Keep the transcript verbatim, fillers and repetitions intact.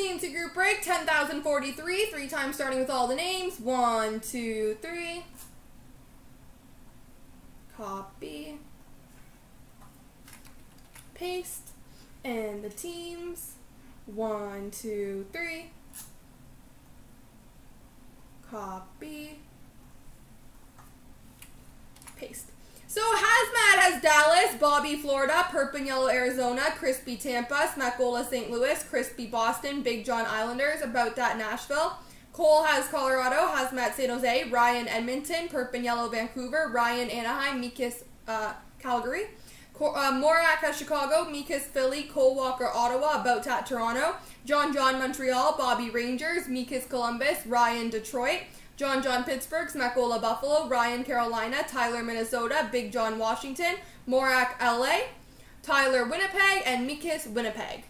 sixteen to group break, ten thousand forty-three, three times starting with all the names. One, two, three. Copy. Paste. And the teams. One, two, three. Copy. Paste. So Hazmat has Dallas, Bobby, Florida, Perpignan, Arizona, Crispy, Tampa, Smacola, Saint Louis, Crispy, Boston, Big John, Islanders, About That, Nashville. Cole has Colorado, Hazmat, San Jose, Ryan, Edmonton, Perpignan, Vancouver, Ryan, Anaheim, Mikis, uh, Calgary. Cor- uh, Morak has Chicago, Mikis, Philly, Cole Walker, Ottawa, About That, Toronto, John John, Montreal, Bobby, Rangers, Mikis, Columbus, Ryan, Detroit. John John, Pittsburgh, Smacola, Buffalo, Ryan, Carolina, Tyler, Minnesota, Big John, Washington, Morak, L A, Tyler, Winnipeg, and Mikis, Winnipeg.